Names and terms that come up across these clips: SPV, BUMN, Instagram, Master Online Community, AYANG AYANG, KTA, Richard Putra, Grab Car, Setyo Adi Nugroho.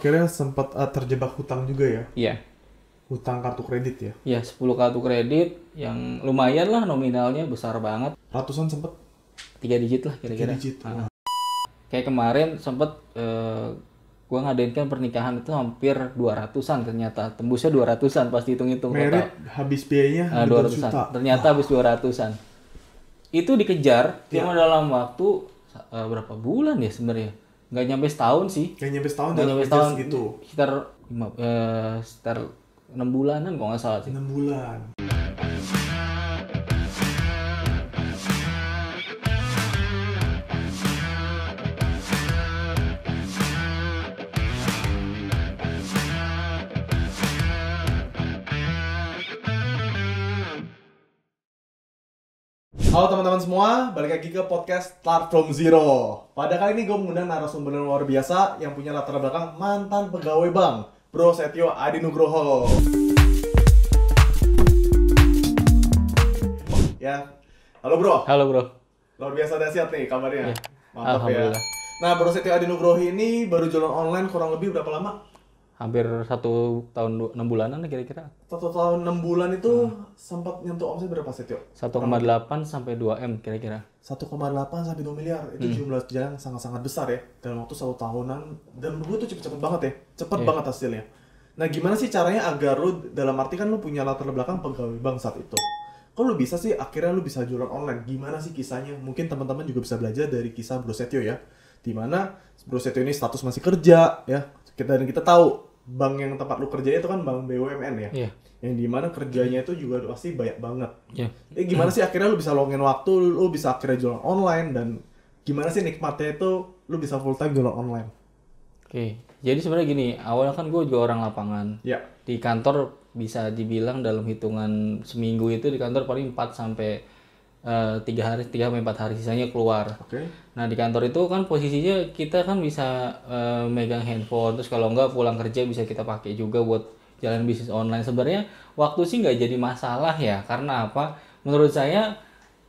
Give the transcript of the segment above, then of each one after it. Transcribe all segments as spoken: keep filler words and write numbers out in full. akhirnya sempat uh, terjebak hutang juga ya? Iya. Hutang kartu kredit ya? Iya, sepuluh kartu kredit yang lumayan lah nominalnya, besar banget. Ratusan sempat? Tiga digit lah kira-kira. Tiga digit. Ah. Kayak kemarin sempat uh, gue ngadain kan pernikahan itu hampir dua ratusan ternyata. Tembusnya dua ratusan pas dihitung-hitung. Merit habis biayanya dua ratus juta. Ternyata habis dua ratusan. Itu dikejar cuma ya. dalam waktu uh, berapa bulan ya sebenarnya? Nggak nyampe setahun sih. Nggak nyampe setahun. Nggak nyampe setahun gitu. Sekitar, eh, sekitar enam bulanan kalau nggak salah sih. enam bulan. Halo teman-teman semua, balik lagi ke podcast Start From Zero. Pada kali ini gue mengundang narasumber yang luar biasa yang punya latar belakang mantan pegawai bank, Bro Setyo Adi Nugroho. Ya, halo Bro. Halo Bro. Luar biasa dahsyat nih kabarnya. Ya. Mantap ya. Nah, Bro Setyo Adi Nugroho ini baru jualan online kurang lebih berapa lama? Hampir satu tahun enam bulanan kira-kira. Satu tahun enam bulan itu hmm. sempat nyentuh omset berapa Setyo? satu koma delapan sampai dua M kira-kira. satu koma delapan sampai dua miliar itu hmm. jumlah yang sangat-sangat besar ya dalam waktu satu tahunan. Dan menurut gue itu cepet-cepet banget ya, cepet yeah. banget hasilnya. Nah gimana sih caranya agar lu, dalam arti kan lu punya latar belakang pegawai bank saat itu, kok lu bisa sih akhirnya lu bisa jualan online? Gimana sih kisahnya? Mungkin teman-teman juga bisa belajar dari kisah Bro Setyo ya. Dimana Bro Setyo ini status masih kerja ya. Dan kita tahu bank yang tempat lu kerjanya itu kan bank B U M N ya, yeah. yang dimana kerjanya itu juga pasti banyak banget. Yeah. Jadi gimana sih akhirnya lu bisa luangin waktu, lu bisa akhirnya jualan online, dan gimana sih nikmatnya itu lu bisa full time jualan online? Oke, okay. Jadi sebenarnya gini, awalnya kan gue juga orang lapangan, yeah. di kantor bisa dibilang dalam hitungan seminggu itu di kantor paling empat sampai tiga hari, tiga sampai empat hari, sisanya keluar. Okay. Nah di kantor itu kan posisinya kita kan bisa uh, megang handphone, terus kalau enggak pulang kerja bisa kita pakai juga buat jalan bisnis online. Sebenarnya waktu sih nggak jadi masalah ya, karena apa? Menurut saya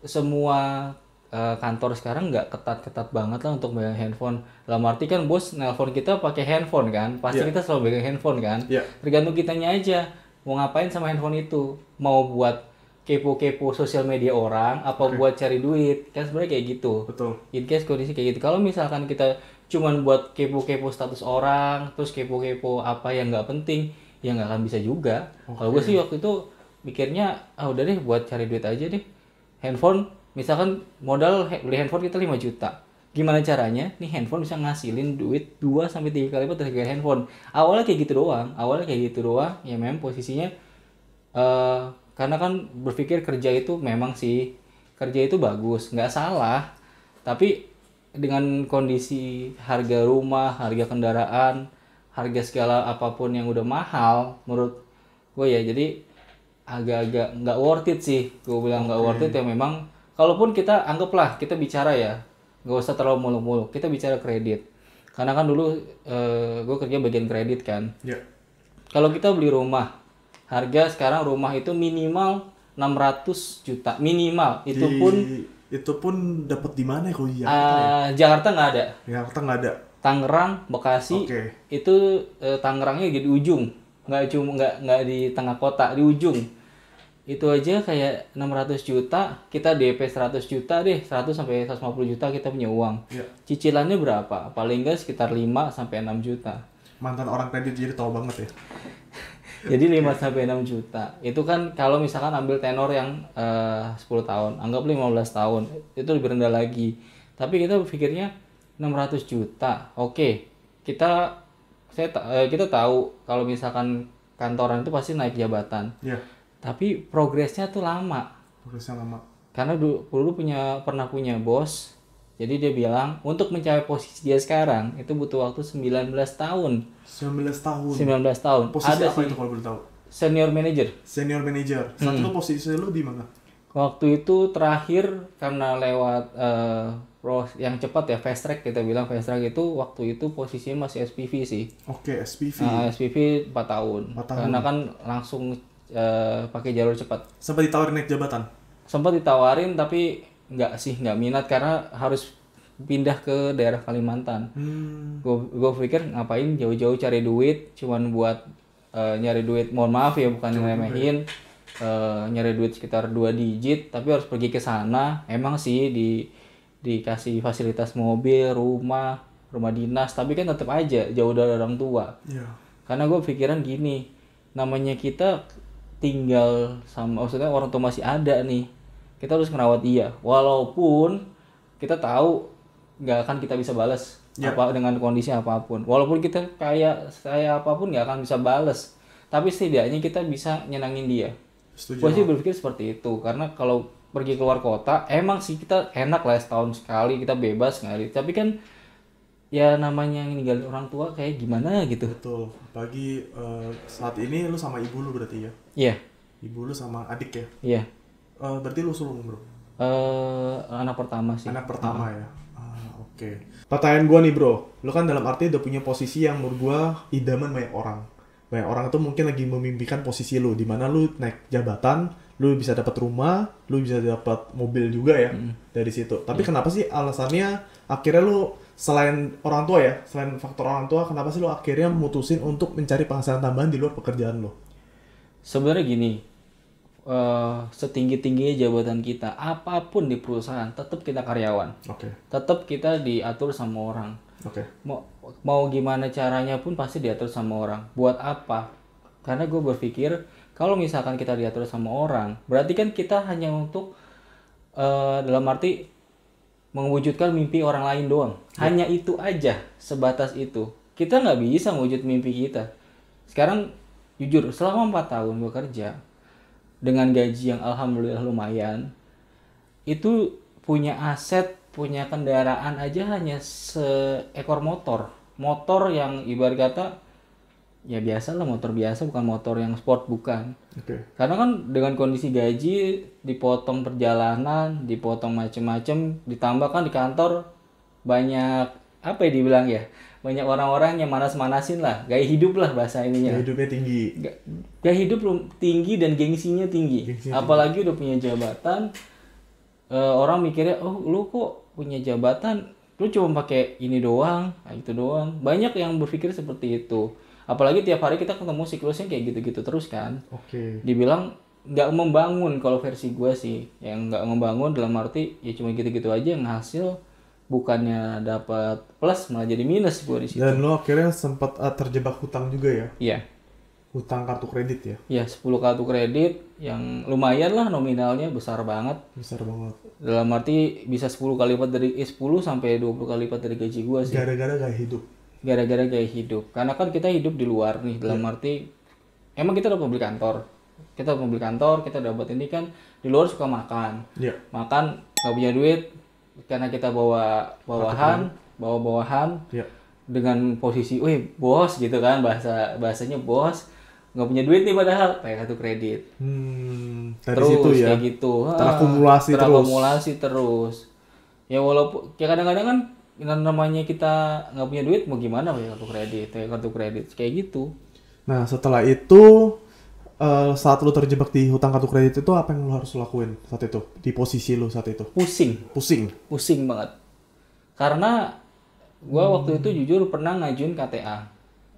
semua uh, kantor sekarang nggak ketat-ketat banget lah untuk megang handphone. Dalam arti kan bos nelpon kita pakai handphone kan, pasti yeah. kita selalu megang handphone kan. Yeah. Tergantung kitanya aja mau ngapain sama handphone itu, mau buat kepo-kepo sosial media orang, apa okay. buat cari duit, kan sebenarnya kayak gitu. Betul. In case kondisi kayak gitu. Kalau misalkan kita cuman buat kepo-kepo status orang, terus kepo-kepo apa yang nggak penting, ya nggak akan bisa juga. Okay. Kalau gue sih waktu itu mikirnya, ah udah deh buat cari duit aja deh. Handphone, misalkan modal beli handphone kita lima juta. Gimana caranya nih handphone bisa ngasilin duit dua sampai tiga kali lipat dari handphone. Awalnya kayak gitu doang, awalnya kayak gitu doang, ya memang posisinya... Uh, karena kan berpikir kerja itu memang sih, kerja itu bagus, nggak salah. Tapi dengan kondisi harga rumah, harga kendaraan, harga segala apapun yang udah mahal, menurut gue ya jadi agak-agak nggak worth it sih. Gue bilang nggak okay. worth it ya memang. Kalaupun kita anggaplah kita bicara ya, nggak usah terlalu muluk-muluk, kita bicara kredit. Karena kan dulu eh, gue kerja bagian kredit kan. Yeah. Kalau kita beli rumah, harga sekarang rumah itu minimal enam ratus juta minimal. Itu di, pun itu pun dapat di mana kalau di Jakarta? Uh, ya? Jakarta nggak ada. Jakarta nggak ada. Tangerang, Bekasi okay. itu uh, Tangerangnya di ujung, nggak cuma nggak nggak di tengah kota, di ujung. Itu aja kayak enam ratus juta, kita D P seratus juta deh, seratus sampai seratus lima puluh juta kita punya uang. Yeah. Cicilannya berapa? Paling nggak sekitar lima sampai enam juta. Mantan orang kredit jadi tahu banget ya. Jadi lima sampai enam juta. Itu kan kalau misalkan ambil tenor yang uh, sepuluh tahun, anggap lima belas tahun, itu lebih rendah lagi. Tapi kita berpikirnya enam ratus juta. Oke. Okay. Kita saya uh, kita tahu kalau misalkan kantoran itu pasti naik jabatan. Iya. Yeah. Tapi progresnya tuh lama. Progresnya lama. Karena dulu, dulu punya pernah punya bos, jadi dia bilang untuk mencapai posisi dia sekarang itu butuh waktu sembilan belas tahun. sembilan belas tahun. sembilan belas tahun. Posisi ada apa sih, itu kalau boleh tahu? Senior manager. Senior manager. Saat hmm. itu posisi lu di mana? Waktu itu terakhir karena lewat uh, yang cepat ya, fast track kita bilang, fast track itu waktu itu posisinya masih S P V sih. Oke, okay, S P V. Uh, S P V empat tahun. empat tahun. Karena kan langsung uh, pakai jalur cepat. Sempat ditawarin naik jabatan? Sempat ditawarin tapi nggak sih, nggak minat karena harus pindah ke daerah Kalimantan. Hmm. Gue pikir ngapain jauh-jauh cari duit cuman buat uh, nyari duit, mohon maaf ya bukan ngeremehin, uh, nyari duit sekitar dua digit tapi harus pergi ke sana. Emang sih di dikasih fasilitas mobil, rumah, rumah dinas, tapi kan tetap aja jauh dari orang tua. Yeah. Karena gue pikiran gini, namanya kita tinggal sama, maksudnya orang tua masih ada nih, kita harus merawat dia, walaupun kita tahu nggak akan kita bisa balas yeah. apa dengan kondisi apapun, walaupun kita kaya saya apapun nggak akan bisa balas, tapi setidaknya kita bisa nyenangin dia. Gue sih berpikir seperti itu, karena kalau pergi keluar kota emang sih kita enak lah setahun sekali kita bebas ngalir, tapi kan ya namanya ninggalin orang tua kayak gimana gitu. Betul, apalagi uh, saat ini lu sama ibu lu berarti ya? Iya yeah. Ibu lu sama adik ya? Iya yeah. uh, Berarti lu sulung bro? Uh, anak pertama sih. Anak pertama uh. ya? Ah, oke okay. Pertanyaan gua nih bro, lu kan dalam arti udah punya posisi yang menurut gua idaman banyak orang. Banyak orang tuh mungkin lagi memimpikan posisi lu, dimana lu naik jabatan, lu bisa dapat rumah, lu bisa dapat mobil juga ya mm. dari situ. Tapi yeah. kenapa sih alasannya akhirnya lu, selain orang tua ya, selain faktor orang tua, kenapa sih lu akhirnya mutusin untuk mencari penghasilan tambahan di luar pekerjaan lu? Sebenarnya gini, uh, setinggi-tingginya jabatan kita, apapun di perusahaan, tetap kita karyawan. Oke. Okay. Tetap kita diatur sama orang. Oke. Okay. Mau, mau gimana caranya pun pasti diatur sama orang. Buat apa? Karena gue berpikir, kalau misalkan kita diatur sama orang, berarti kan kita hanya untuk uh, dalam arti mewujudkan mimpi orang lain doang. Ya. Hanya itu aja, sebatas itu. Kita nggak bisa mewujud mimpi kita. Sekarang, jujur, selama empat tahun gue kerja, dengan gaji yang alhamdulillah lumayan, itu punya aset, punya kendaraan aja hanya seekor motor. Motor yang ibarat kata, ya biasa lah, motor biasa, bukan motor yang sport, bukan. Okay. Karena kan dengan kondisi gaji, dipotong perjalanan, dipotong macem-macem, ditambah kan di kantor banyak, apa ya dibilang ya, banyak orang-orang yang manas-manasin lah, gaya hidup lah bahasa ininya. Gaya hidupnya tinggi. Gaya hidup tinggi dan gengsinya tinggi. Gengsinya apalagi tinggi. Udah punya jabatan, uh, orang mikirnya, oh lu kok punya jabatan, lu cuma pakai ini doang, itu doang. Banyak yang berpikir seperti itu. Apalagi tiap hari kita ketemu siklusnya kayak gitu-gitu terus kan. Oke. Okay. Dibilang nggak membangun kalau versi gue sih. Yang nggak membangun dalam arti ya cuma gitu-gitu aja yang hasil bukannya dapat plus malah jadi minus gue di situ. Dan lo akhirnya sempat uh, terjebak hutang juga ya? Iya. Yeah. Hutang kartu kredit ya? Iya, yeah, sepuluh kartu kredit yang lumayan lah nominalnya, besar banget. Besar banget. Dalam arti bisa sepuluh kali lipat dari eh, sepuluh sampai dua puluh kali lipat dari gaji gue sih. Gara-gara gak hidup. Gara-gara gaya hidup, karena kan kita hidup di luar nih, dalam arti emang kita udah pemilik kantor, kita pemilik kantor, kita dapat ini kan di luar suka makan, yeah. makan nggak punya duit karena kita bawa bawahan, bawa bawahan yeah. dengan posisi, wih bos gitu kan, bahasa bahasanya bos, nggak punya duit nih padahal pakai kartu kredit, hmm, terus situ, ya? Kayak gitu, terakumulasi ah, terakumulasi terus, terus, ya walaupun ya kadang-kadang kan namanya kita nggak punya duit mau gimana pakai kartu kredit, kayak kartu kredit kayak gitu. Nah setelah itu uh, saat lu terjebak di hutang kartu kredit itu apa yang lu harus lakuin saat itu di posisi lu saat itu? Pusing, pusing, pusing banget. Karena gua hmm. waktu itu jujur pernah ngajuin K T A,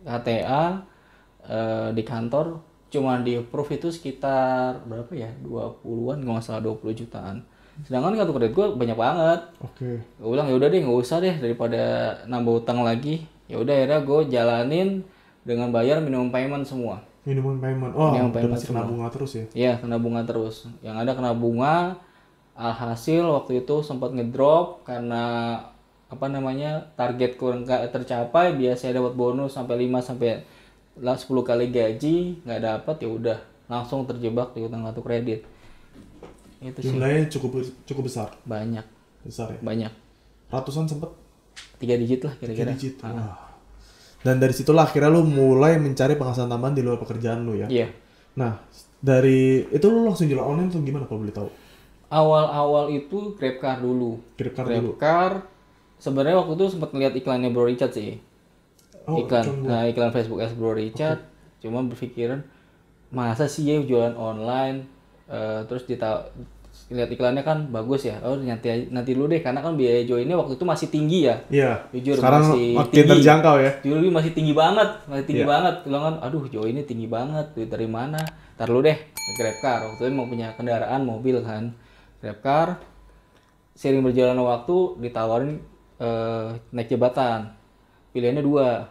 K T A uh, di kantor cuma di approve itu sekitar berapa ya dua puluhan nggak salah dua puluh jutaan. Sedangkan kartu kredit gue banyak banget. Oke. Okay. Gue bilang ya udah deh nggak usah deh daripada nambah utang lagi. Ya udah akhirnya gue jalanin dengan bayar minimum payment semua. Minimum payment. Oh, minimum payment udah kena bunga terus ya? Iya, kena bunga terus. Yang ada kena bunga. Alhasil waktu itu sempat ngedrop karena apa namanya target kurang tercapai. Biasanya dapat bonus sampai lima sampai sepuluh kali gaji, nggak dapat ya udah langsung terjebak di utang kartu kredit. Itu jumlahnya sih. cukup cukup besar. Banyak. Besar ya? Banyak. Ratusan sempet? Tiga digit lah kira-kira. Tiga digit. Wah. Dan dari situlah akhirnya lu mulai mencari penghasilan tambahan di luar pekerjaan lu ya? Iya. Yeah. Nah, dari itu lu langsung jualan online atau gimana kalau boleh tahu? Awal-awal itu Grab Car dulu. Grab Car dulu? Grab Car. Sebenarnya waktu itu sempat ngeliat iklannya Bro Richard sih. Oh, iklan. Cuman. Nah, iklan Facebook as Bro Richard. Okay. Cuma berpikiran, masa sih ya jualan online? Uh, terus dita lihat iklannya kan bagus ya, oh nanti nanti dulu deh, karena kan biaya joinnya waktu itu masih tinggi ya. Iya. Jujur sekarang masih tinggi, terjangkau ya. Jujur masih tinggi banget, masih tinggi yeah. banget. Bilang kan, aduh joinnya tinggi banget, duit dari mana? Ntar lu deh, Grab Car. Waktu itu mau punya kendaraan mobil kan, Grab Car. Sering berjalan waktu ditawarin eh, naik jabatan. Pilihannya dua,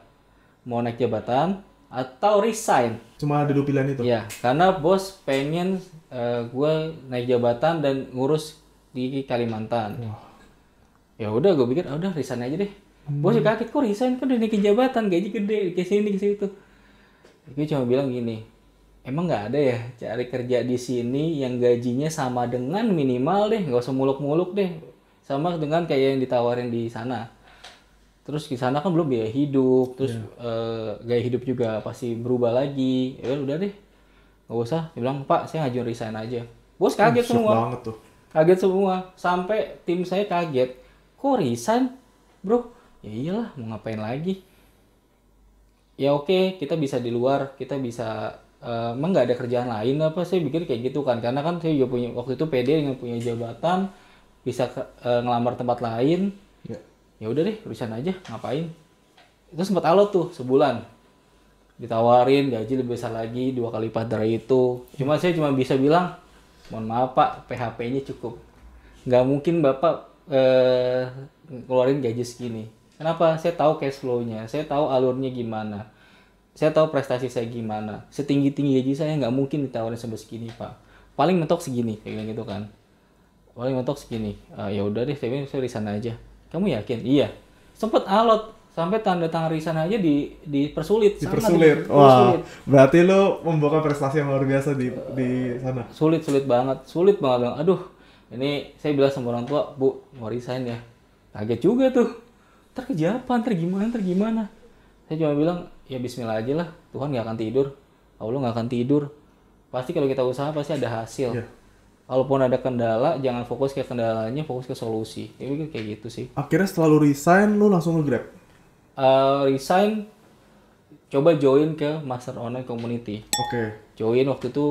mau naik jabatan atau resign. Cuma ada dua pilihan itu? Ya, karena bos pengen uh, gue naik jabatan dan ngurus di Kalimantan. Wow. Ya udah, gue pikir, ah, udah resign aja deh. Hmm. Bos kaget, kok resign? Kan udah naik jabatan, gaji gede, ke sini, ke situ. Gue cuma bilang gini, emang nggak ada ya cari kerja di sini yang gajinya sama dengan minimal deh, nggak usah muluk-muluk deh. Sama dengan kayak yang ditawarin di sana. Terus di sana kan belum biaya hidup, terus yeah. e, gaya hidup juga pasti berubah lagi. Ya udah deh, nggak usah. Dia bilang, Pak, saya ngajuin resign aja. Bos kaget hmm, semua. Banget tuh. Kaget semua. Sampai tim saya kaget. Kok resign, bro? Ya iyalah, mau ngapain lagi? Ya oke, okay, kita bisa di luar, kita bisa. E, emang nggak ada kerjaan lain apa? Saya pikir kayak gitu kan. Karena kan saya juga punya waktu itu pede dengan punya jabatan, bisa e, ngelamar tempat lain. Yeah. Ya udah deh, urusan aja, ngapain. Itu sempat alot tuh, sebulan. Ditawarin, gaji lebih besar lagi, dua kali lipat dari itu. Cuma saya cuma bisa bilang, mohon maaf Pak, P H P-nya cukup. Nggak mungkin Bapak eh, keluarin gaji segini. Kenapa? Saya tahu cash flow-nya, saya tahu alurnya gimana. Saya tahu prestasi saya gimana. Setinggi-tinggi gaji saya nggak mungkin ditawarin sampai segini Pak. Paling mentok segini, kayak gitu kan. Paling mentok segini. Uh, ya udah deh, saya resign aja. Kamu yakin? Iya. Sempet alot sampai tanda tangan resign aja di dipersulit. Dipersulit. Sangat, dipersulit. Wah. Berarti lo membuka prestasi yang luar biasa di uh, di sana. Sulit sulit banget, sulit banget. Aduh, ini saya bilang sama orang tua, Bu, mau resign ya. Kaget juga tuh. Ntar kejapan, ntar gimana, ntar gimana. Saya cuma bilang, ya Bismillah aja lah. Tuhan nggak akan tidur, Allah nggak akan tidur. Pasti kalau kita usaha pasti ada hasil. Yeah. Walaupun ada kendala, jangan fokus ke kendalanya, fokus ke solusi. Jadi kayak gitu sih. Akhirnya setelah lu resign, lu langsung nge-grab? Uh, resign, coba join ke Master Online Community. Oke. Okay. Join waktu itu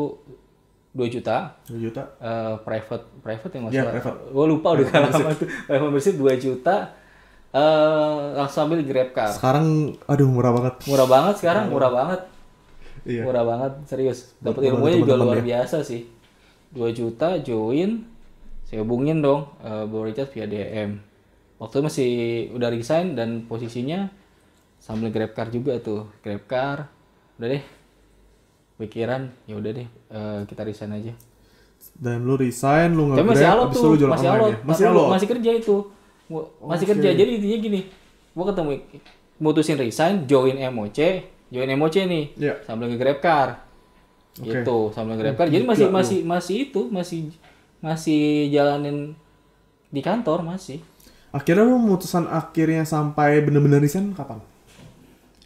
dua juta. dua juta? Uh, private, private yang masalah. Iya, private. Gue lupa udah lama tuh. Private membership dua juta. Uh, langsung ambil Grab Car. Sekarang, aduh murah banget. Murah banget sekarang, murah banget. Iya. Murah banget, serius. Dapat ilmunya juga luar biasa sih. dua juta join, saya hubungin dong uh, Bro Richard via D M. Waktu itu masih udah resign dan posisinya sambil Grab Car juga tuh. Grab Car, udah deh. Pikiran, ya udah deh uh, kita resign aja. Dan lu resign, lu nge-grab, masih alot tuh, lu masih alot. Ya? Masih alot. Masih kerja itu. Masih okay. kerja. Jadi intinya gini, gua ketemu mutusin resign, join M O C, join M O C nih. Yeah. Sambil nge-grab car. Okay. Itu sambil Grab Car. Jadi masih masih masih itu masih masih jalanin di kantor masih. Akhirnya lu mutusan akhirnya sampai benar-benar resign kapan?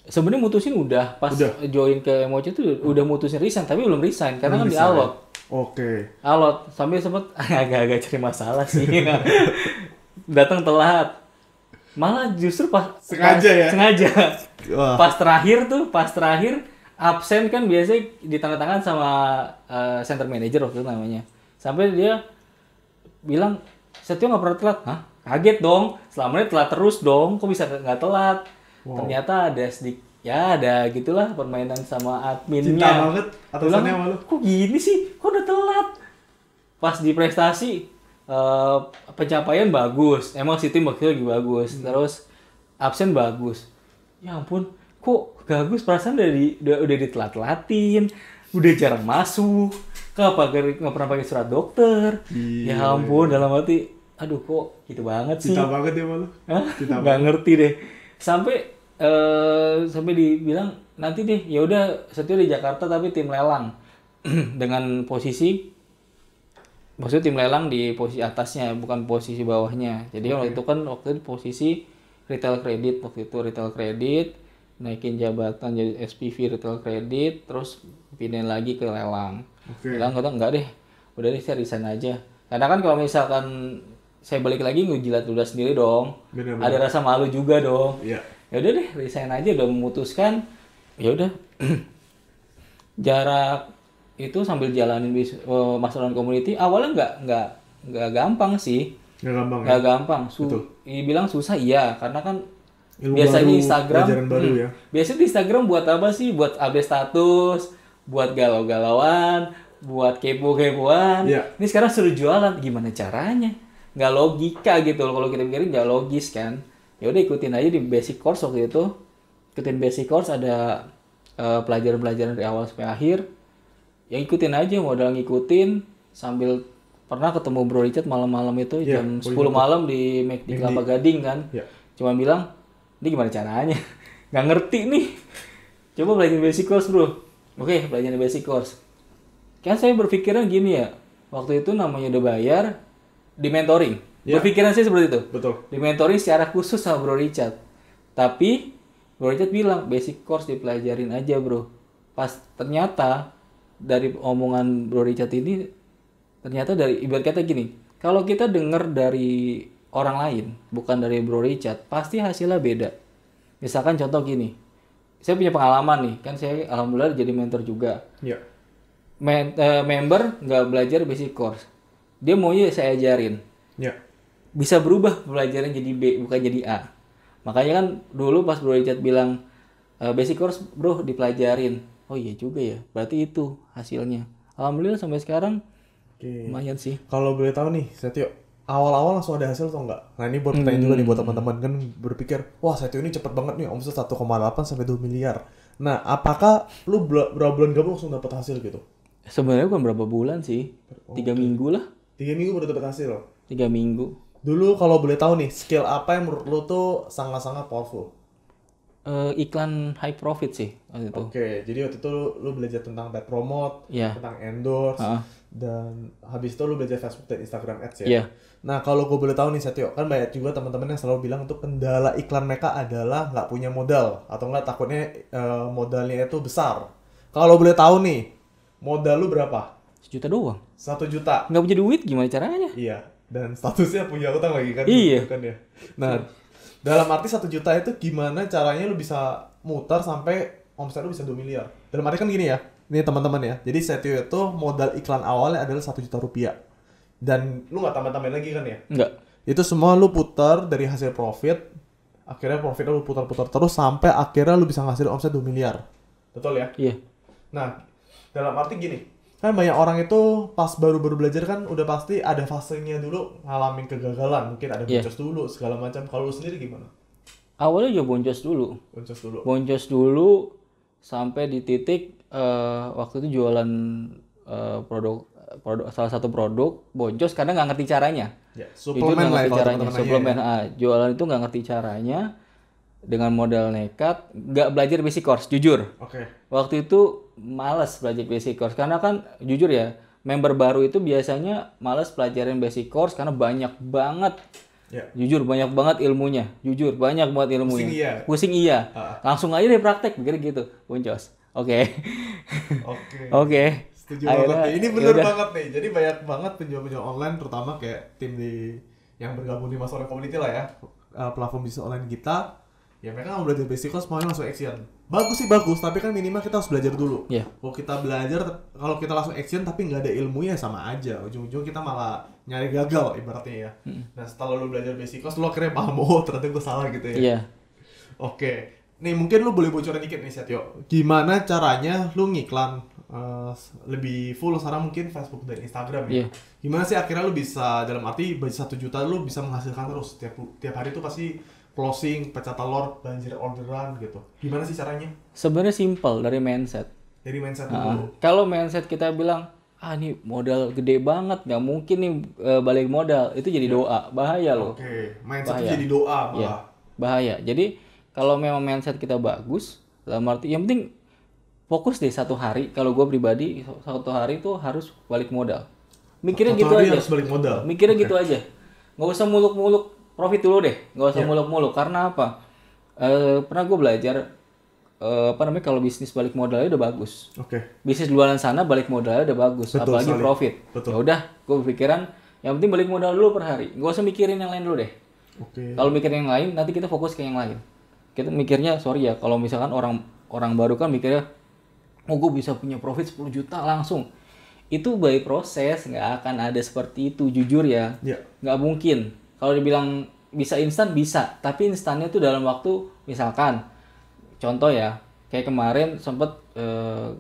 Sebenarnya mutusin udah pas udah. Join ke M O C itu hmm. udah mutusin resign tapi belum resign karena belum kan resign. Di alot. Oke. Okay. Alot sampai sempat agak-agak cari masalah sih. Datang telat. Malah justru pas sengaja pas, ya. Sengaja. Wah. Pas terakhir tuh, pas terakhir absen kan biasanya ditandatangan sama uh, center manager waktu itu namanya. Sampai dia bilang, Setyo nggak pernah telat. Hah? Kaget dong, selamanya telat terus dong, kok bisa nggak telat? Wow. Ternyata ada sedikit, ya ada gitulah permainan sama adminnya. Cinta banget atasannya sama lu. Kok gini sih? Kok udah telat? Pas di prestasi, uh, pencapaian bagus. Emang si tim waktu lagi bagus. Hmm. Terus absen bagus. Ya ampun, kok bagus, perasaan udah, di, udah, udah ditelat-telatin, udah jarang masuk, kenapa nggak pernah pakai surat dokter, Gila, ya ampun ya. Dalam hati, aduh kok gitu banget sih. Cinta banget ya malu. Nggak ngerti deh. Sampai uh, sampai dibilang, nanti deh ya udah Setyo di Jakarta tapi tim lelang. Dengan posisi, maksudnya tim lelang di posisi atasnya, bukan posisi bawahnya. Jadi okay. waktu itu kan waktu itu posisi retail kredit, waktu itu retail kredit. Naikin jabatan jadi S P V retail kredit, terus pindahin lagi ke lelang. Okay. Lelang kata enggak deh, udah deh saya resign aja. Karena kan kalau misalkan saya balik lagi ngejilat udah sendiri dong, bener, bener. Ada rasa malu juga dong. Yeah. Ya udah deh resign aja, udah memutuskan. Ya udah jarak itu sambil jalanin bis, uh, Master Online Community, awalnya nggak nggak nggak gampang sih. Nggak gampang. Nggak ya? gampang. Su- Betul. Dibilang susah iya, karena kan ilmu biasanya baru, Instagram. Baru, hmm, ya? Biasanya di Instagram buat apa sih? Buat update status, buat galau-galauan, buat kepo-kepoan. Ya. Ini sekarang suruh jualan, gimana caranya? Nggak logika gitu loh, kalau kita pikirin nggak logis kan. Ya udah ikutin aja di basic course waktu itu. Ikutin basic course, ada uh, pelajaran-pelajaran dari awal sampai akhir. Ya ikutin aja, modal ngikutin. Sambil pernah ketemu Bro Richard malam-malam itu, yeah, jam sepuluh malam di Mac di Kelapa Gading kan. Yeah. Cuma bilang, ini gimana caranya? Nggak ngerti nih. Coba belajar basic course bro. Oke, okay, belajar basic course. Kan saya berpikiran gini ya, waktu itu namanya udah bayar, di mentoring. Yeah. Berpikiran saya seperti itu. Betul. Di mentoring secara khusus sama Bro Richard. Tapi Bro Richard bilang, basic course dipelajarin aja bro. Pas ternyata dari omongan Bro Richard ini, ternyata dari ibarat kata gini, kalau kita dengar dari orang lain, bukan dari Bro Richard, pasti hasilnya beda. Misalkan contoh gini, saya punya pengalaman nih, kan saya alhamdulillah jadi mentor juga. Ya. Men, eh, member nggak belajar basic course, dia maunya saya ajarin. Ya. Bisa berubah belajarnya jadi B, bukan jadi A. Makanya kan dulu pas Bro Richard bilang, e, basic course bro dipelajarin. Oh iya juga ya, berarti itu hasilnya. Alhamdulillah sampai sekarang okay. Lumayan sih. Kalau boleh tahu nih, Setyo, awal-awal langsung ada hasil atau enggak? Nah ini buat pertanyaan hmm. juga nih buat teman-teman kan berpikir, wah Setyo ini cepet banget nih, omset satu koma delapan sampai dua miliar. Nah apakah lu berapa bulan gabung langsung dapat hasil gitu? Sebenarnya bukan berapa bulan sih, tiga oh, minggu lah. Tiga minggu baru dapat hasil? Tiga minggu. Dulu kalau boleh tahu nih, skill apa yang menurut lu tuh sangat-sangat powerful? Uh, iklan high profit sih waktu itu. Oke, okay, jadi waktu itu lu, lu belajar tentang paid promote, yeah. tentang endorse, uh-huh. dan habis itu lu belajar Facebook dan Instagram ads ya. Yeah. Nah kalau gue boleh tahu nih Setyo, kan banyak juga teman-teman yang selalu bilang untuk kendala iklan mereka adalah nggak punya modal atau nggak takutnya uh, modalnya itu besar. Kalau boleh tahu nih, modal lu berapa? Sejuta doang. Satu juta. Nggak punya duit gimana caranya? Iya. Dan statusnya punya utang lagi kan? Iya. Kan ya. Nah. Dalam arti satu juta itu gimana caranya lu bisa mutar sampai omset lu bisa dua miliar. Dalam arti kan gini ya, ini teman-teman ya. Jadi Setyo itu modal iklan awalnya adalah satu juta rupiah. Dan lu gak tambah-tambahin lagi kan ya? Enggak. Itu semua lu putar dari hasil profit. Akhirnya profit lu putar-putar terus sampai akhirnya lu bisa ngasilin omset dua miliar. Betul ya? Iya. Nah, dalam arti gini. Kan banyak orang itu pas baru-baru belajar kan udah pasti ada fasenya dulu ngalamin kegagalan. Mungkin ada boncos yeah. dulu, segala macam. Kalau lu sendiri gimana? Awalnya ya boncos dulu. Boncos dulu. Boncos dulu sampai di titik uh, waktu itu jualan uh, produk, produk salah satu produk boncos karena nggak ngerti caranya. Yeah. Suplemen lah caranya. Suplemen ya. A. Jualan itu nggak ngerti caranya. Dengan modal nekat, nggak belajar basic course, jujur. Oke. Okay. Waktu itu malas belajar basic course, karena kan jujur ya, member baru itu biasanya malas pelajarin basic course karena banyak banget, yeah. jujur banyak banget ilmunya, jujur banyak banget ilmunya. Pusing iya. Pusing iya. Uh. Langsung aja deh praktek, begini gitu, boncos. Oke. Oke. Oke. Setuju banget nih. Ini benar banget nih. Jadi banyak banget penjual-penjual online, terutama kayak tim di yang bergabung di Master Online Community lah ya, uh, platform bisnis online kita. Ya mereka nggak belajar basic course, maunya langsung action. Bagus sih bagus, tapi kan minimal kita harus belajar dulu. Yeah. Kalau kita belajar, kalau kita langsung action tapi nggak ada ilmunya sama aja. Ujung-ujung kita malah nyari gagal ibaratnya ya. Mm. Nah setelah lu belajar basic course, lu akhirnya paham, oh ternyata gue salah gitu ya. Yeah. Oke, okay. Nih mungkin lu boleh bocorin dikit nih Setyo. Gimana caranya lu ngiklan uh, lebih full sekarang mungkin Facebook dan Instagram ya. Yeah. Gimana sih akhirnya lu bisa dalam arti budget satu juta lu bisa menghasilkan terus tiap tiap hari itu pasti closing, pecah telur, banjir orderan gitu. Gimana sih caranya? Sebenarnya simple dari mindset. Dari mindset dulu. Uh, kalau mindset kita bilang, ah ini modal gede banget, nggak mungkin nih uh, balik modal. Itu jadi doa, bahaya loh. Oke, okay. Mindset bahaya. Itu jadi doa malah. Yeah. Bahaya. Jadi kalau memang mindset kita bagus, dalam arti yang penting fokus deh satu hari. Kalau gue pribadi satu hari itu harus balik modal. Mikirnya satu gitu aja. Harus balik modal. Mikirnya okay. gitu aja. Nggak usah muluk-muluk. Profit dulu deh, nggak usah yeah. muluk-muluk. Karena apa? E, pernah gue belajar e, apa namanya kalau bisnis balik modalnya udah bagus. Oke. Okay. Bisnis jualan sana balik modalnya udah bagus, betul, apalagi saling. Profit. Ya udah, gue berpikiran yang penting balik modal dulu per hari. Nggak usah mikirin yang lain dulu deh. Oke. Okay. Kalau mikirin yang lain, nanti kita fokus ke yang lain. Kita mikirnya, sorry ya, kalau misalkan orang orang baru kan mikirnya oh gue bisa punya profit sepuluh juta langsung. Itu by proses, nggak akan ada seperti itu, jujur ya. Yeah. Nggak mungkin. Kalau dibilang bisa instan, bisa. Tapi instannya itu dalam waktu, misalkan, contoh ya, kayak kemarin sempet eh,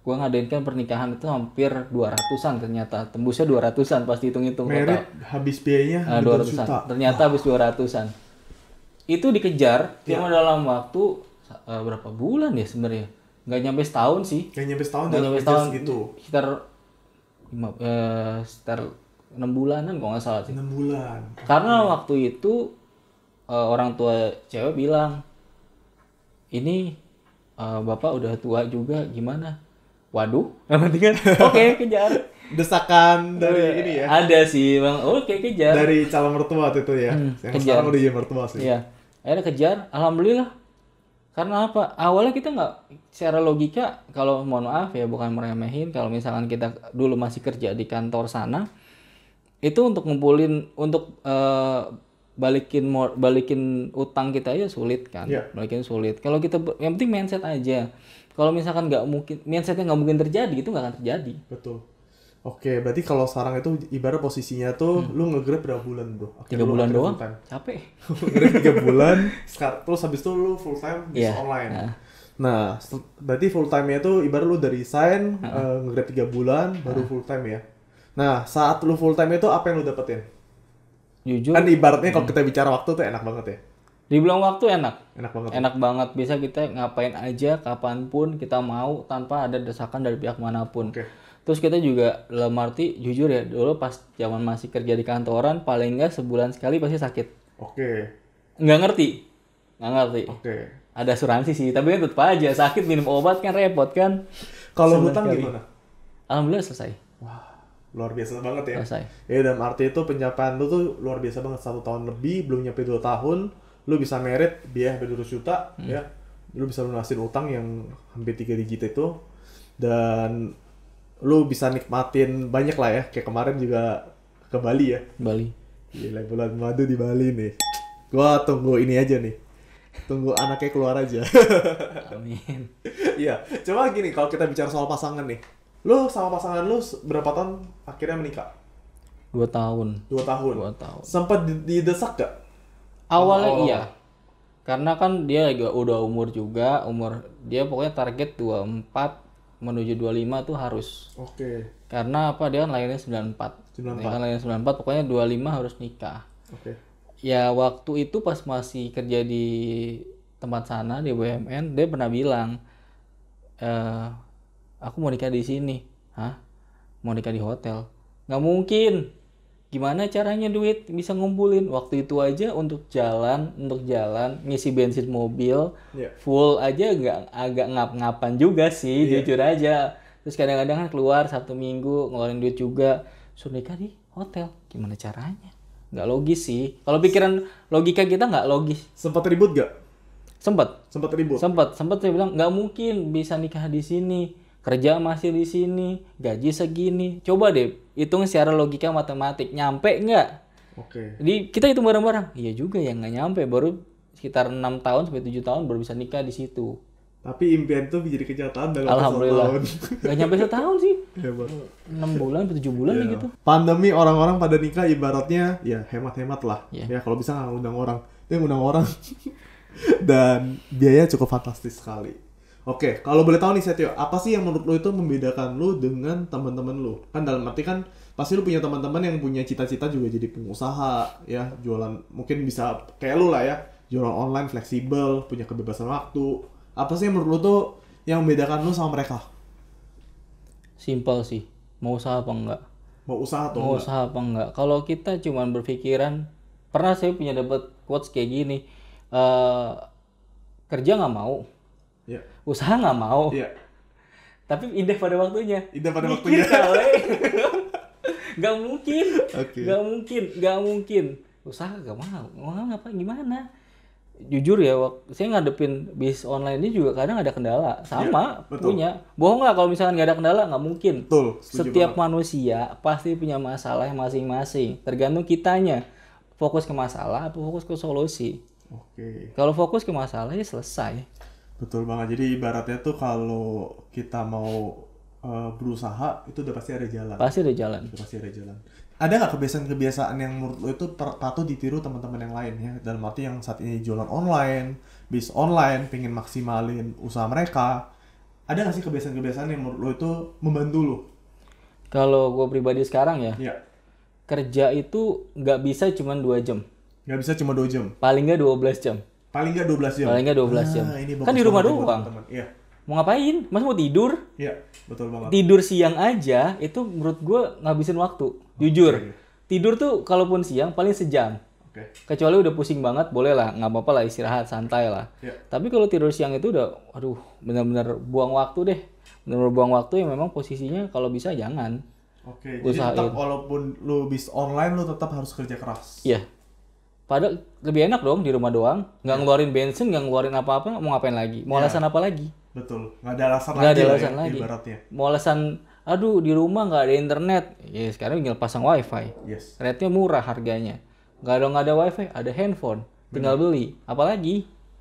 gue ngadain kan pernikahan itu hampir dua ratusan ternyata. Tembusnya dua ratusan pas dihitung-hitung. Merit habis biayanya nah, dua ratusan. Juta. Ternyata habis dua ratusan. Itu dikejar, yeah. cuma dalam waktu eh, berapa bulan ya sebenarnya? Nggak nyampe setahun sih. Nggak nyampe setahun, nggak nyampe setahun gitu. Sekitar Eh, sekitar enam bulanan kalau nggak salah sih. enam bulan. Karena waktu itu eh, orang tua cewek bilang, ini eh, bapak udah tua juga gimana? Waduh, penting kan? Oke, kejar. Desakan dari ini ya? Ada sih bang. Oke, kejar. Dari calon mertua waktu itu ya? Hmm, yang kejar. Sekarang udah jadi mertua sih. Iya. Akhirnya kejar, alhamdulillah. Karena apa? Awalnya kita nggak, secara logika, kalau mohon maaf ya, bukan meremehin, kalau misalkan kita dulu masih kerja di kantor sana, itu untuk ngumpulin, untuk uh, balikin balikin utang kita ya sulit kan, yeah. balikin sulit. Kalau kita, yang penting mindset aja. Kalau misalkan nggak mungkin, mindsetnya nggak mungkin terjadi, itu nggak akan terjadi. Betul. Oke, berarti kalau sarang itu ibarat posisinya tuh hmm. lu nge-grab berapa bulan bro? Akhirnya tiga bulan doang, capek. Nge-grab tiga bulan, terus habis itu lu full time yeah. online. Nah, nah berarti full time-nya tuh ibarat lu dari resign, uh-huh. uh, nge-grab tiga bulan, uh-huh. baru full time ya. Nah, saat lu full time itu apa yang lu dapetin? Jujur. Kan ibaratnya kalau hmm. kita bicara waktu tuh enak banget ya? Dibilang waktu enak. Enak banget. Enak banget. Bisa kita ngapain aja, kapanpun kita mau, tanpa ada desakan dari pihak manapun. Oke. Okay. Terus kita juga dalam arti jujur ya, dulu pas zaman masih kerja di kantoran paling nggak sebulan sekali pasti sakit. Oke. Nggak ngerti, nggak ngerti. Oke. Ada asuransi sih, tapi kan tetap aja sakit minum obat kan repot kan. Kalau hutang gimana? Alhamdulillah selesai. Wah, luar biasa banget ya. Selesai. Ya dalam arti itu pencapaian lu tuh luar biasa banget, satu tahun lebih belum nyampe dua tahun, lu bisa merit biaya dua ratus juta, hmm. ya, lu bisa lunasin utang yang hampir tiga digit itu dan lu bisa nikmatin banyak lah ya, kayak kemarin juga ke Bali ya. Bali. Gila, bulan madu di Bali nih. Gua tunggu ini aja nih. Tunggu anaknya keluar aja. Amin. Iya, cuma gini kalau kita bicara soal pasangan nih. Lu sama pasangan lu berapa tahun akhirnya menikah? dua tahun. dua tahun. dua tahun. Sempat didesak gak? Awalnya oh. iya. Karena kan dia juga udah umur juga, umur dia pokoknya target dua puluh empat menuju dua puluh lima tuh harus. Oke. Okay. Karena apa dia kan lahirnya sembilan puluh empat. sembilan puluh empat. Dia kan lahirnya sembilan puluh empat, pokoknya dua puluh lima harus nikah. Oke. Okay. Ya waktu itu pas masih kerja di tempat sana di B U M N, dia pernah bilang, e, aku mau nikah di sini. Hah? Mau nikah di hotel? Nggak mungkin. Gimana caranya duit bisa ngumpulin? Waktu itu aja untuk jalan, untuk jalan ngisi bensin mobil yeah. full aja nggak agak ngap-ngapan juga sih yeah. jujur aja. Terus kadang-kadang kan keluar Sabtu Minggu ngeluarin duit juga. Suruh nikah di hotel, gimana caranya? Nggak logis sih. Kalau pikiran logika kita nggak logis. Sempat ribut nggak? Sempat. Sempat ribut. Sempat. Sempat saya bilang nggak mungkin bisa nikah di sini. Kerja masih di sini, gaji segini. Coba deh, hitung secara logika matematik. Nyampe nggak? Oke. Okay. Jadi kita hitung bareng-bareng. Iya juga ya, nggak nyampe. Baru sekitar enam tahun sampai tujuh tahun baru bisa nikah di situ. Tapi impian tuh jadi kenyataan dalam setahun. Nggak nyampe setahun sih. Hebat. enam bulan sampai tujuh bulan yeah. gitu. Pandemi orang-orang pada nikah ibaratnya ya hemat-hemat lah. Yeah. Ya kalau bisa nggak ngundang orang. Dia ngundang orang. Dan biaya cukup fantastis sekali. Oke, kalau boleh tahu nih Setyo, apa sih yang menurut lu itu membedakan lu dengan teman-teman lu? Kan dalam arti kan pasti lu punya teman-teman yang punya cita-cita juga jadi pengusaha, ya jualan mungkin bisa kayak lu lah ya, jualan online fleksibel, punya kebebasan waktu. Apa sih yang menurut lu tuh yang membedakan lu sama mereka? Simpel sih, mau usaha apa enggak? Mau usaha atau mau enggak? Mau usaha apa enggak? Kalau kita cuma berpikiran, pernah saya punya dapat quotes kayak gini, uh, kerja nggak mau. Yeah. Usaha nggak mau, yeah. tapi indah pada waktunya. Indah pada mikir waktunya. Nggak mungkin, okay. nggak mungkin, nggak mungkin. Usaha nggak mau, mau ngapa? Gimana? Jujur ya, saya ngadepin bisnis online ini juga kadang ada kendala. Sama, yeah, punya. Bohong nggak kalau misalkan nggak ada kendala? Nggak mungkin. Betul, setiap banget. Manusia pasti punya masalah masing-masing. Tergantung kitanya. Fokus ke masalah, atau fokus ke solusi. Oke. Okay. Kalau fokus ke masalah ya selesai. Betul banget. Jadi ibaratnya tuh kalau kita mau uh, berusaha itu udah pasti ada jalan. Pasti ada jalan. Udah pasti ada jalan. Ada nggak kebiasaan-kebiasaan yang menurut lo itu patut ditiru teman-teman yang lain ya? Dalam arti yang saat ini jualan online, bis online, pengen maksimalin usaha mereka. Ada nggak sih kebiasaan-kebiasaan yang menurut lo itu membantu lo? Kalau gue pribadi sekarang ya, ya. Kerja itu nggak bisa cuma dua jam. Nggak bisa cuma dua jam? Paling nggak dua belas jam. Paling nggak dua belas jam? Paling nggak dua belas jam. Ah, kan di rumah doang. Iya. Mau ngapain? Mas mau tidur? Iya, betul banget. Tidur siang aja itu menurut gue ngabisin waktu. Jujur. Okay. Tidur tuh kalaupun siang paling sejam. Okay. Kecuali udah pusing banget, boleh lah. Nggak apa-apa lah, istirahat, santai lah. Yeah. Tapi kalau tidur siang itu udah, aduh, benar-benar buang waktu deh. Benar-benar buang waktu yang memang posisinya kalau bisa jangan. Oke, okay. Jadi tetap walaupun lu bis online, lu tetap harus kerja keras. Iya. Yeah. Padahal lebih enak dong di rumah doang, nggak ngeluarin bensin, nggak ngeluarin apa-apa, mau ngapain lagi? Mau yeah. alasan apa lagi? Betul, nggak ada alasan nggak lagi. Ada alasan ya, lagi. Ibaratnya. Mau alasan, aduh di rumah nggak ada internet, ya sekarang tinggal pasang wifi. Yes. Rate-nya murah harganya. Nggak ada nggak ada wifi, ada handphone, tinggal bener. Beli. Apalagi?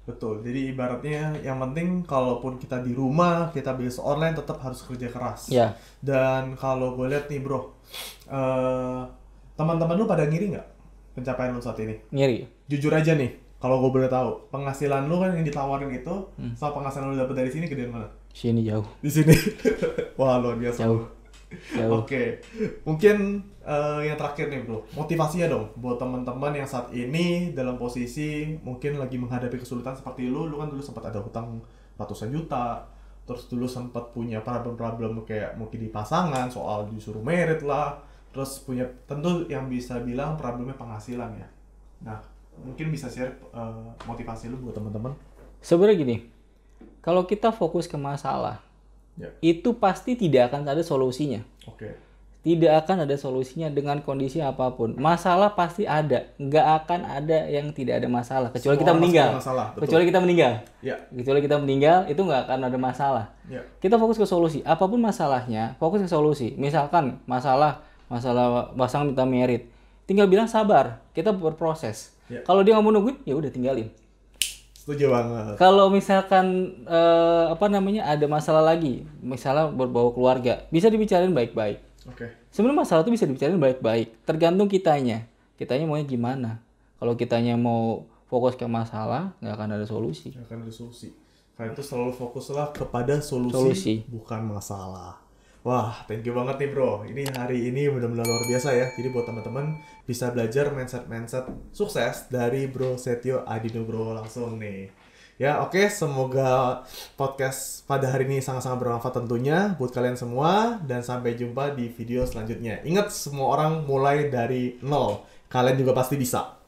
Betul, jadi ibaratnya yang penting kalaupun kita di rumah, kita bisnis online tetap harus kerja keras. Ya. Yeah. Dan kalau gue lihat nih bro, uh, teman-teman lu pada ngiri nggak? Pencapaian lu saat ini? Ngiri. Jujur aja nih, kalau gue boleh tahu, penghasilan lu kan yang ditawarin itu, hmm. sama penghasilan lu dapat dari sini gedean mana? Sini jauh. Di sini. Wah, luar biasa. Jauh. Jauh. Oke. Okay. Mungkin uh, yang terakhir nih, bro. Motivasinya dong buat teman-teman yang saat ini dalam posisi mungkin lagi menghadapi kesulitan seperti lu, lu kan dulu sempat ada hutang ratusan juta, terus dulu sempat punya problem-problem kayak mungkin di pasangan, soal disuruh married lah. Terus punya tentu yang bisa bilang problemnya penghasilan ya. Nah, mungkin bisa share uh, motivasi lu buat teman-teman. Sebenarnya gini, kalau kita fokus ke masalah, ya. Itu pasti tidak akan ada solusinya. Oke. Okay. Tidak akan ada solusinya dengan kondisi apapun. Masalah pasti ada, nggak akan ada yang tidak ada masalah. Kecuali semua kita meninggal. Masalah, kecuali kita meninggal. Ya. Kecuali kita meninggal itu nggak akan ada masalah. Ya. Kita fokus ke solusi. Apapun masalahnya, fokus ke solusi. Misalkan masalah masalah pasang minta merit, tinggal bilang sabar, kita berproses. Ya. Kalau dia nggak mau nungguin, ya udah tinggalin. Setuju banget. Kalau misalkan eh, apa namanya ada masalah lagi, misalnya berbau keluarga, bisa dibicarain baik-baik. Oke. Okay. Sebenarnya masalah itu bisa dibicarain baik-baik, tergantung kitanya. Kitanya maunya gimana? Kalau kitanya mau fokus ke masalah, nggak akan ada solusi. Nggak akan ada solusi. Karena itu selalu fokuslah kepada solusi, solusi. Bukan masalah. Wah, thank you banget nih bro. Ini hari ini benar-benar luar biasa ya. Jadi buat teman-teman bisa belajar mindset-mindset sukses dari Bro Setyo Adi Nugroho langsung nih. Ya, oke, okay, semoga podcast pada hari ini sangat-sangat bermanfaat tentunya buat kalian semua dan sampai jumpa di video selanjutnya. Ingat semua orang mulai dari nol. Kalian juga pasti bisa.